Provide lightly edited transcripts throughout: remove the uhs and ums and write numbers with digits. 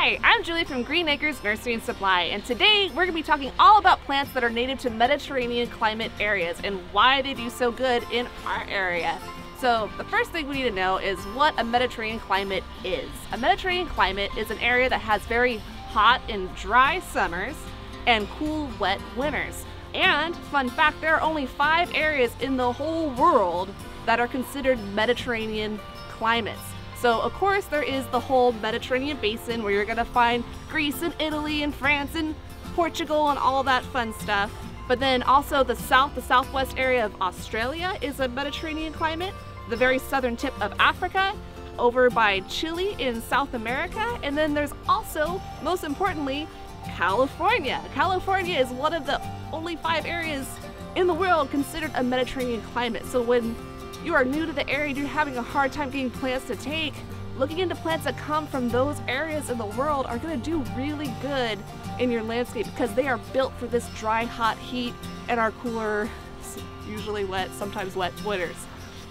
Hi, I'm Julie from Green Acres Nursery and Supply, and today we're going to be talking all about plants that are native to Mediterranean climate areas and why they do so good in our area. So the first thing we need to know is what a Mediterranean climate is. A Mediterranean climate is an area that has very hot and dry summers and cool, wet winters. And fun fact, there are only 5 areas in the whole world that are considered Mediterranean climates. So of course there is the whole Mediterranean basin where you're gonna find Greece and Italy and France and Portugal and all that fun stuff. But then also the southwest area of Australia is a Mediterranean climate, the very southern tip of Africa, over by Chile in South America, and then there's also, most importantly, California. California is one of the only 5 areas in the world considered a Mediterranean climate. So when you are new to the area, you're having a hard time getting plants to take, looking into plants that come from those areas in the world are going to do really good in your landscape because they are built for this dry, hot heat and our cooler, usually wet, sometimes wet winters.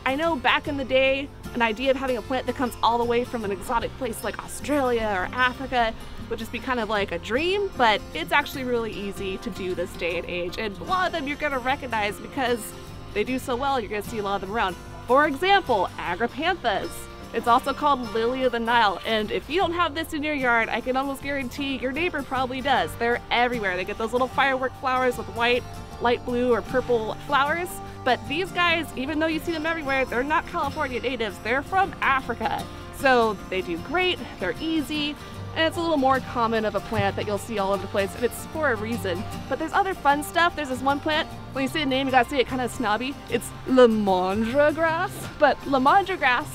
I know back in the day, an idea of having a plant that comes all the way from an exotic place like Australia or Africa would just be kind of like a dream, but it's actually really easy to do this day and age, and a lot of them you're going to recognize because they do so well, you're going to see a lot of them around. For example, Agapanthus. It's also called Lily of the Nile, and if you don't have this in your yard, I can almost guarantee your neighbor probably does. They're everywhere. They get those little firework flowers with white, light blue, or purple flowers. But these guys, even though you see them everywhere, they're not California natives. They're from Africa. So they do great, they're easy, and it's a little more common of a plant that you'll see all over the place, and it's for a reason. But there's other fun stuff. There's this one plant, when you say the name, you gotta say it kind of snobby. It's Lomandra grass. But Lomandra grass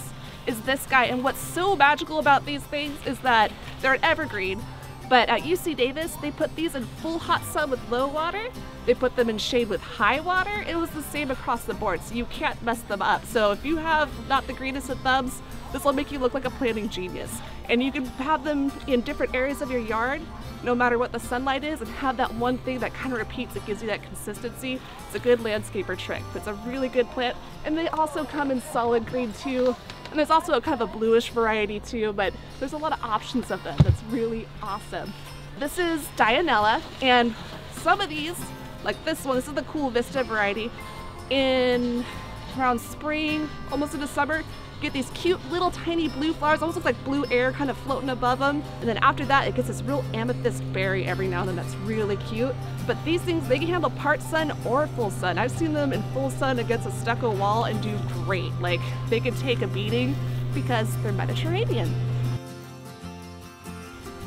is this guy, and what's so magical about these things is that they're an evergreen. But at UC Davis, they put these in full hot sun with low water. They put them in shade with high water. It was the same across the board, so you can't mess them up. So if you have not the greenest of thumbs, this will make you look like a planting genius. And you can have them in different areas of your yard, no matter what the sunlight is, and have that one thing that kind of repeats, it gives you that consistency. It's a good landscaper trick. It's a really good plant. And they also come in solid green too. And there's also a kind of a bluish variety too, but there's a lot of options of them. That's really awesome. This is Dianella, and some of these, like this one, this is the cool Vista variety. In around spring, almost into summer, get these cute little tiny blue flowers, almost looks like blue air kind of floating above them. And then after that, it gets this real amethyst berry every now and then. That's really cute. But these things, they can handle part sun or full sun. I've seen them in full sun against a stucco wall and do great. Like, they can take a beating because they're Mediterranean.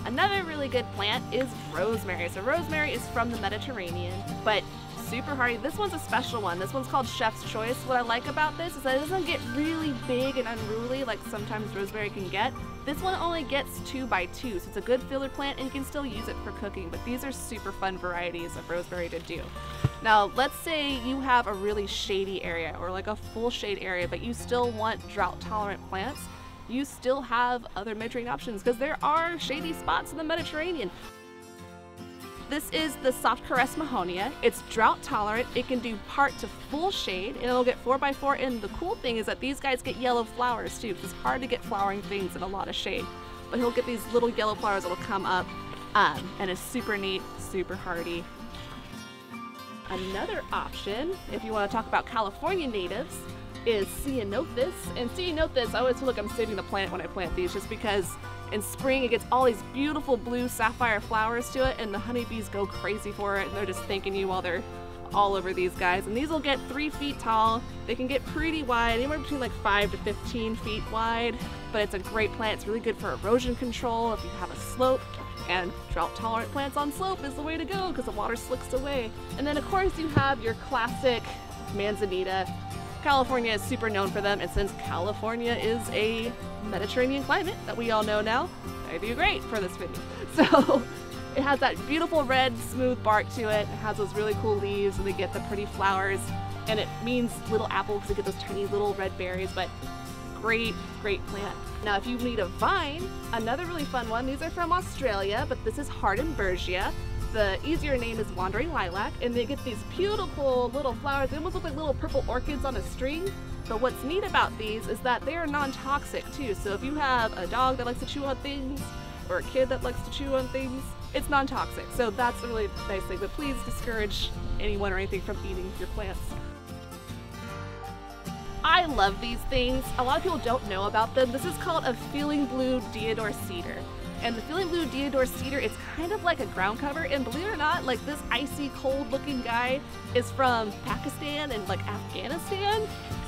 Another really good plant is rosemary. So rosemary is from the Mediterranean, but super hardy. This one's a special one. This one's called Chef's Choice. What I like about this is that it doesn't get really big and unruly like sometimes rosemary can get. This one only gets 2 by 2, so it's a good filler plant and you can still use it for cooking, but these are super fun varieties of rosemary to do. Now, let's say you have a really shady area or like a full shade area, but you still want drought tolerant plants. You still have other Mediterranean options because there are shady spots in the Mediterranean. This is the Soft Caress Mahonia. It's drought tolerant. It can do part to full shade, and it'll get 4 by 4. And the cool thing is that these guys get yellow flowers too, because it's hard to get flowering things in a lot of shade. But he'll get these little yellow flowers that'll come up, and it's super neat, super hardy. Another option, if you want to talk about California natives, is Ceanothus. And Ceanothus, I always feel like I'm saving the plant when I plant these just because in spring it gets all these beautiful blue sapphire flowers to it and the honeybees go crazy for it and they're just thanking you while they're all over these guys. And these will get 3 feet tall. They can get pretty wide, anywhere between like 5 to 15 feet wide, but it's a great plant. It's really good for erosion control if you have a slope, and drought tolerant plants on slope is the way to go because the water slicks away. And then of course you have your classic Manzanita. California is super known for them, and since California is a Mediterranean climate that we all know now, I do great for this video. So it has that beautiful red smooth bark to it, it has those really cool leaves and they get the pretty flowers, and it means little apple because they get those tiny little red berries, but great plant. Now if you need a vine, another really fun one, these are from Australia, but this is Hardenbergia. The easier name is Wandering Lilac, and they get these beautiful little flowers. They almost look like little purple orchids on a string. But what's neat about these is that they are non-toxic too. So if you have a dog that likes to chew on things, or a kid that likes to chew on things, it's non-toxic. So that's a really nice thing, but please discourage anyone or anything from eating your plants. I love these things. A lot of people don't know about them. This is called a Feeling Blue Deodar Cedar. And the Feeling Blue Deodar Cedar, it's kind of like a ground cover, and believe it or not, like this icy cold looking guy is from Pakistan and like Afghanistan,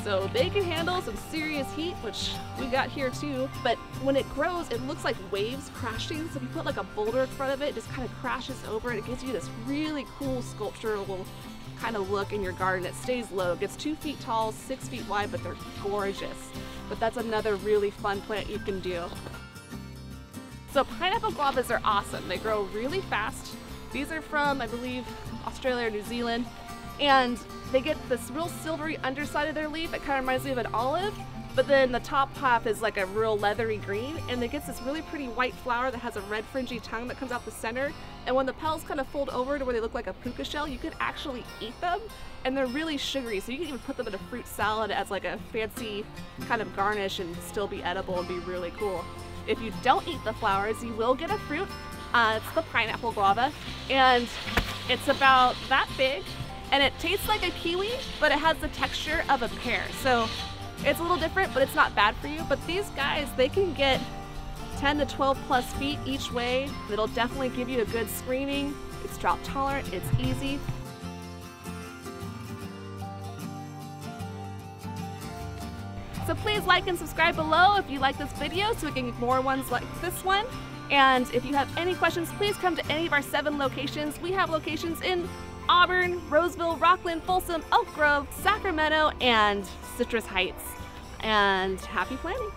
so they can handle some serious heat, which we got here too. But when it grows, it looks like waves crashing, so if you put like a boulder in front of it, it just kind of crashes over and it gives you this really cool sculptural kind of look in your garden. It stays low, it gets 2 feet tall, 6 feet wide, but they're gorgeous. But that's another really fun plant you can do. So pineapple guavas are awesome. They grow really fast. These are from, I believe, Australia or New Zealand. And they get this real silvery underside of their leaf. It kind of reminds me of an olive, but then the top half is like a real leathery green, and it gets this really pretty white flower that has a red fringy tongue that comes out the center. And when the petals kind of fold over to where they look like a puka shell, you can actually eat them, and they're really sugary, so you can even put them in a fruit salad as like a fancy kind of garnish and still be edible and be really cool. If you don't eat the flowers, you will get a fruit. It's the pineapple guava, and it's about that big, and it tastes like a kiwi, but it has the texture of a pear. So it's a little different, but it's not bad for you. But these guys, they can get 10 to 12 plus feet each way. It'll definitely give you a good screening. It's drought tolerant, it's easy. So please like and subscribe below if you like this video so we can get more ones like this one. And if you have any questions, please come to any of our 7 locations. We have locations in Auburn, Roseville, Rockland, Folsom, Elk Grove, Sacramento, and Citrus Heights. And happy planting!